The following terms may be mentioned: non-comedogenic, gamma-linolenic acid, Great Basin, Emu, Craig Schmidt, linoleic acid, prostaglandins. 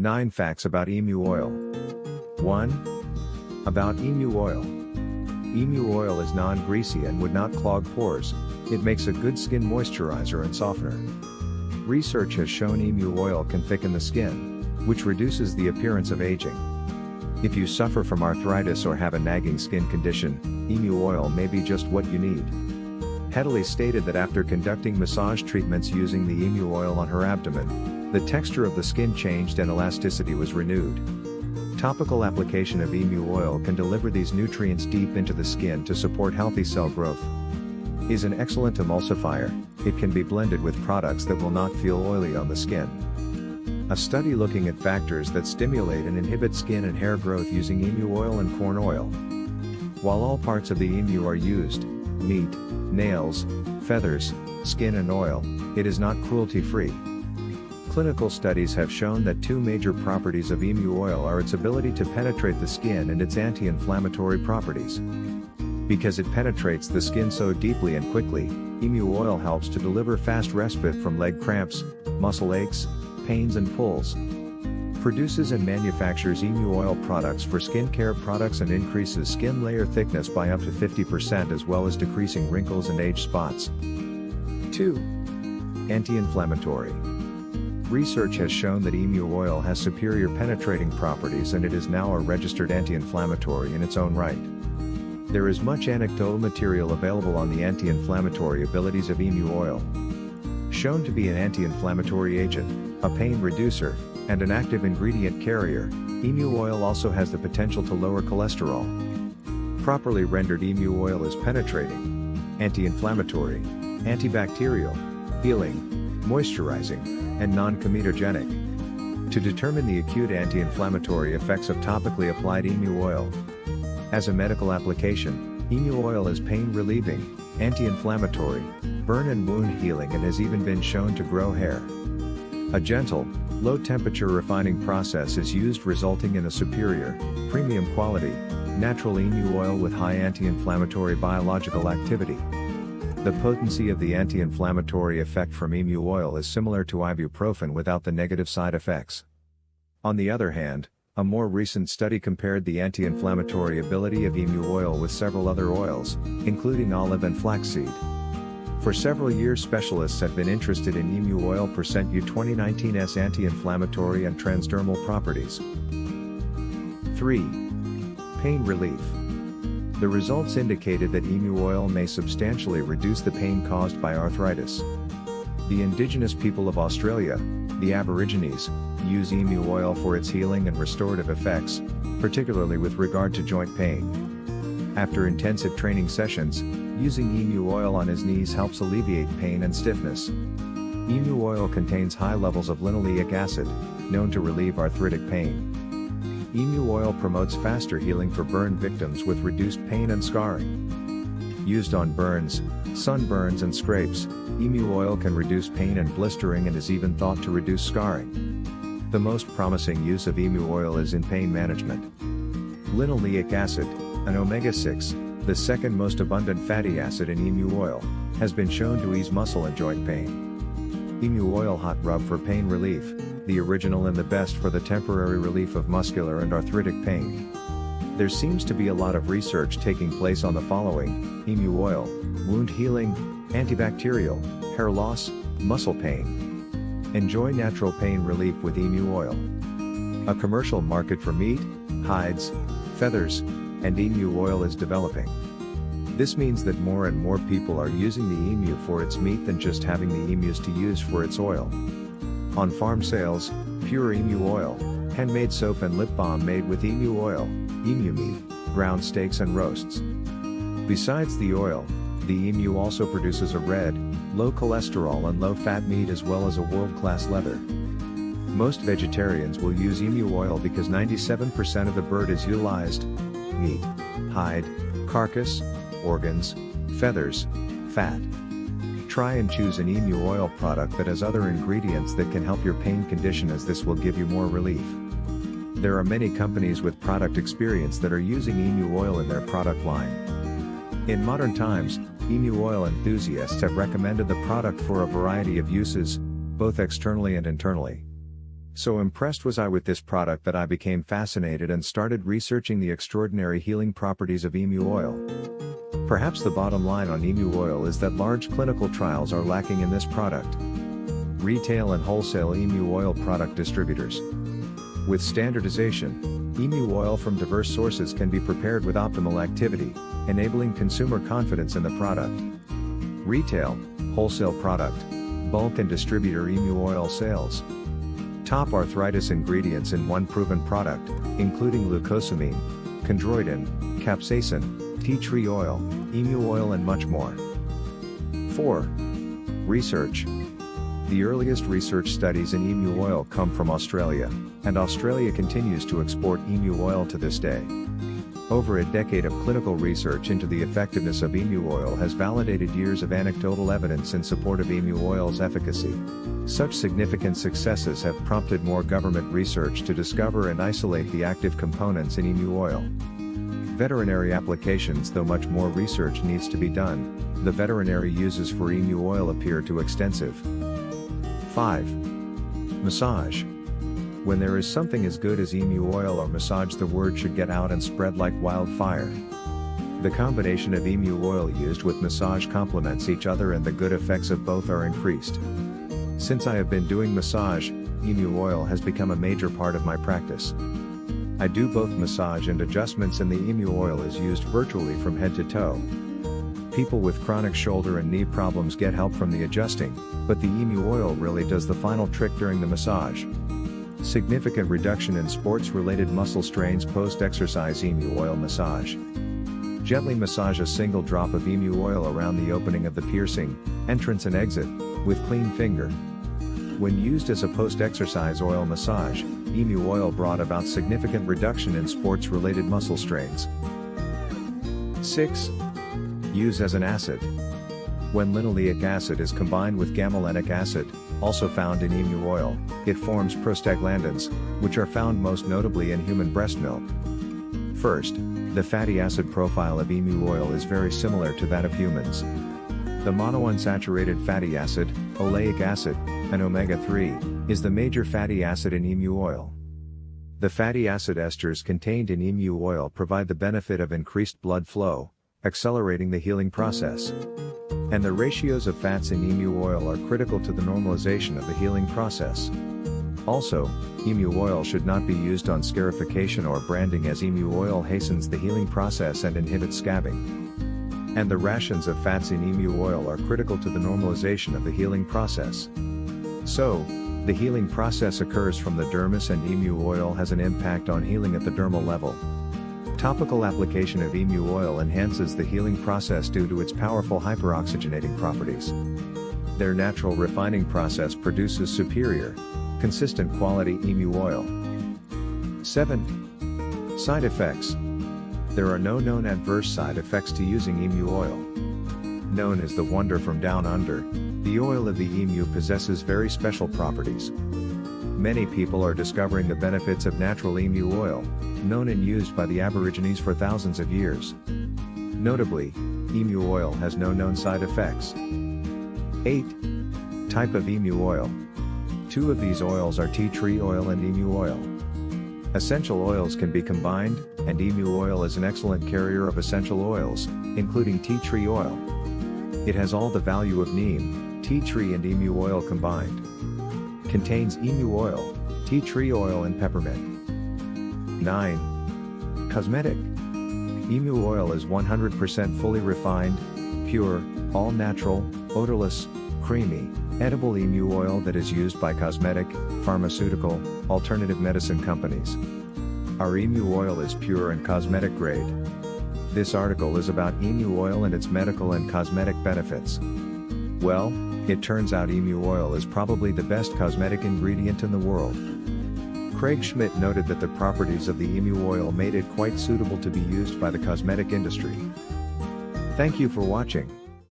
9 Facts About Emu Oil. 1. About Emu Oil. Emu oil is non-greasy and would not clog pores. It makes a good skin moisturizer and softener. Research has shown emu oil can thicken the skin, which reduces the appearance of aging. If you suffer from arthritis or have a nagging skin condition, emu oil may be just what you need. Hedley stated that after conducting massage treatments using the emu oil on her abdomen, the texture of the skin changed and elasticity was renewed. Topical application of emu oil can deliver these nutrients deep into the skin to support healthy cell growth. Is an excellent emulsifier. It can be blended with products that will not feel oily on the skin. A study looking at factors that stimulate and inhibit skin and hair growth using emu oil and corn oil. While all parts of the emu are used, meat, nails, feathers, skin and oil, it is not cruelty-free. Clinical studies have shown that two major properties of emu oil are its ability to penetrate the skin and its anti-inflammatory properties. Because it penetrates the skin so deeply and quickly, emu oil helps to deliver fast respite from leg cramps, muscle aches, pains and pulls. Produces and manufactures emu oil products for skincare products and increases skin layer thickness by up to 50% as well as decreasing wrinkles and age spots. 2. Anti-inflammatory. Research has shown that emu oil has superior penetrating properties and it is now a registered anti-inflammatory in its own right. There is much anecdotal material available on the anti-inflammatory abilities of emu oil. Shown to be an anti-inflammatory agent, a pain reducer, and an active ingredient carrier, emu oil also has the potential to lower cholesterol. Properly rendered, emu oil is penetrating, anti-inflammatory, antibacterial, healing, moisturizing, and non-comedogenic. To determine the acute anti-inflammatory effects of topically applied emu oil. As a medical application, emu oil is pain-relieving, anti-inflammatory, burn and wound healing and has even been shown to grow hair. A gentle, low-temperature refining process is used, resulting in a superior, premium quality, natural emu oil with high anti-inflammatory biological activity. The potency of the anti-inflammatory effect from emu oil is similar to ibuprofen without the negative side effects. On the other hand, a more recent study compared the anti-inflammatory ability of emu oil with several other oils, including olive and flaxseed. For several years, specialists have been interested in emu oil percent U2019's anti-inflammatory and transdermal properties. 3. Pain relief. The results indicated that emu oil may substantially reduce the pain caused by arthritis. The indigenous people of Australia, the Aborigines, use emu oil for its healing and restorative effects, particularly with regard to joint pain. After intensive training sessions, using emu oil on his knees helps alleviate pain and stiffness. Emu oil contains high levels of linoleic acid, known to relieve arthritic pain. Emu oil promotes faster healing for burn victims with reduced pain and scarring. Used on burns, sunburns and scrapes, emu oil can reduce pain and blistering and is even thought to reduce scarring. The most promising use of emu oil is in pain management. Linoleic acid, an omega-6, the second most abundant fatty acid in emu oil, has been shown to ease muscle and joint pain. Emu oil hot rub for pain relief. The original and the best for the temporary relief of muscular and arthritic pain. There seems to be a lot of research taking place on the following: emu oil, wound healing, antibacterial, hair loss, muscle pain. Enjoy natural pain relief with emu oil. A commercial market for meat, hides, feathers, and emu oil is developing. This means that more and more people are using the emu for its meat than just having the emus to use for its oil. On farm sales, pure emu oil, handmade soap and lip balm made with emu oil, emu meat, ground steaks and roasts. Besides the oil, the emu also produces a red, low cholesterol and low fat meat as well as a world-class leather. Most vegetarians will use emu oil because 97% of the bird is utilized: meat, hide, carcass, organs, feathers, fat. Try and choose an emu oil product that has other ingredients that can help your pain condition, as this will give you more relief. There are many companies with product experience that are using emu oil in their product line. In modern times, emu oil enthusiasts have recommended the product for a variety of uses, both externally and internally. So impressed was I with this product that I became fascinated and started researching the extraordinary healing properties of emu oil. Perhaps the bottom line on emu oil is that large clinical trials are lacking in this product. Retail and wholesale emu oil product distributors. With standardization, emu oil from diverse sources can be prepared with optimal activity, enabling consumer confidence in the product. Retail, wholesale product, bulk and distributor emu oil sales. Top arthritis ingredients in one proven product, including glucosamine, chondroitin, capsaicin, tea tree oil, emu oil and much more. 4. Research. The earliest research studies in emu oil come from Australia, and Australia continues to export emu oil to this day. Over a decade of clinical research into the effectiveness of emu oil has validated years of anecdotal evidence in support of emu oil's efficacy. Such significant successes have prompted more government research to discover and isolate the active components in emu oil. Veterinary applications: though much more research needs to be done, the veterinary uses for emu oil appear too extensive. 5. Massage. When there is something as good as emu oil or massage, the word should get out and spread like wildfire. The combination of emu oil used with massage complements each other and the good effects of both are increased. Since I have been doing massage, emu oil has become a major part of my practice. I do both massage and adjustments, and the emu oil is used virtually from head to toe. People with chronic shoulder and knee problems get help from the adjusting, but the emu oil really does the final trick during the massage. Significant reduction in sports-related muscle strains post-exercise emu oil massage. Gently massage a single drop of emu oil around the opening of the piercing, entrance and exit, with clean finger. When used as a post-exercise oil massage, emu oil brought about significant reduction in sports-related muscle strains. 6. Use as an acid. When linoleic acid is combined with gamma-linolenic acid, also found in emu oil, it forms prostaglandins, which are found most notably in human breast milk. First, the fatty acid profile of emu oil is very similar to that of humans. The monounsaturated fatty acid, oleic acid, and omega-3, is the major fatty acid in emu oil. The fatty acid esters contained in emu oil provide the benefit of increased blood flow, accelerating the healing process. And the ratios of fats in emu oil are critical to the normalization of the healing process. Also, emu oil should not be used on scarification or branding, as emu oil hastens the healing process and inhibits scabbing. And the rations of fats in emu oil are critical to the normalization of the healing process. So, the healing process occurs from the dermis, and emu oil has an impact on healing at the dermal level. Topical application of emu oil enhances the healing process due to its powerful hyperoxygenating properties. Their natural refining process produces superior, consistent quality emu oil. 7. Side effects. There are no known adverse side effects to using emu oil. Known as the wonder from down under, the oil of the emu possesses very special properties. Many people are discovering the benefits of natural emu oil, known and used by the Aborigines for thousands of years. Notably, emu oil has no known side effects. 8. Type of emu oil. Two of these oils are tea tree oil and emu oil. Essential oils can be combined, and emu oil is an excellent carrier of essential oils, including tea tree oil. It has all the value of neem, tea tree and emu oil combined. Contains emu oil, tea tree oil and peppermint. 9. Cosmetic. Emu oil is 100% fully refined, pure, all-natural, odorless, creamy, edible emu oil that is used by cosmetic, pharmaceutical, alternative medicine companies. Our emu oil is pure and cosmetic grade. This article is about emu oil and its medical and cosmetic benefits. Well, it turns out emu oil is probably the best cosmetic ingredient in the world. Craig Schmidt noted that the properties of the emu oil made it quite suitable to be used by the cosmetic industry. Thank you for watching.